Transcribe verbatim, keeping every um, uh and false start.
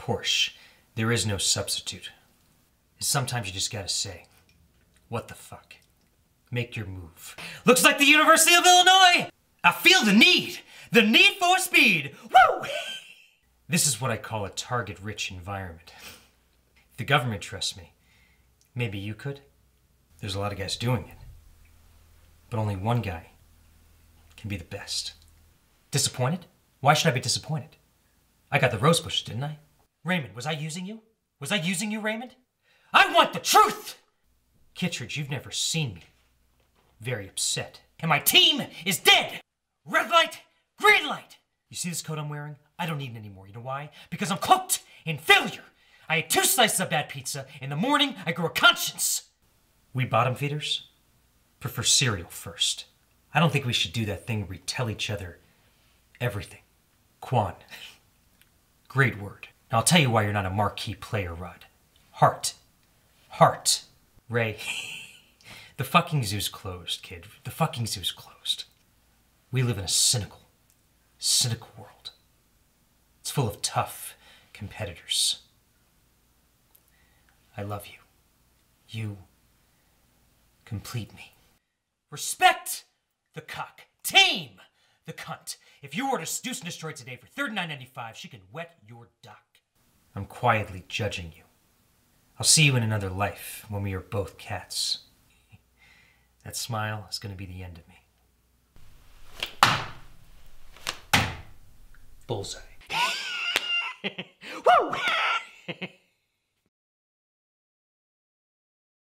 Porsche. There is no substitute. Sometimes you just gotta say, what the fuck? Make your move. Looks like the University of Illinois! I feel the need! The need for speed! Woo! This is what I call a target-rich environment. If the government trusts me, maybe you could. There's a lot of guys doing it. But only one guy can be the best. Disappointed? Why should I be disappointed? I got the rose bushes, didn't I? Raymond, was I using you? Was I using you, Raymond? I want the truth! Kittredge, you've never seen me. Very upset. And my team is dead! Red light, green light! You see this coat I'm wearing? I don't need it anymore. You know why? Because I'm cooked in failure! I ate two slices of bad pizza. In the morning, I grew a conscience! We bottom feeders prefer cereal first. I don't think we should do that thing where we tell each other everything. Quan. Great word. Now I'll tell you why you're not a marquee player, Rudd. Heart. Heart. Ray. The fucking zoo's closed, kid. The fucking zoo's closed. We live in a cynical, cynical world. It's full of tough competitors. I love you. You complete me. Respect the cock. Tame the cunt. If you order Deuce and Destroy today for thirty-nine ninety-five, she can wet your dock. I'm quietly judging you. I'll see you in another life when we are both cats. That smile is going to be the end of me. Bullseye. Woo!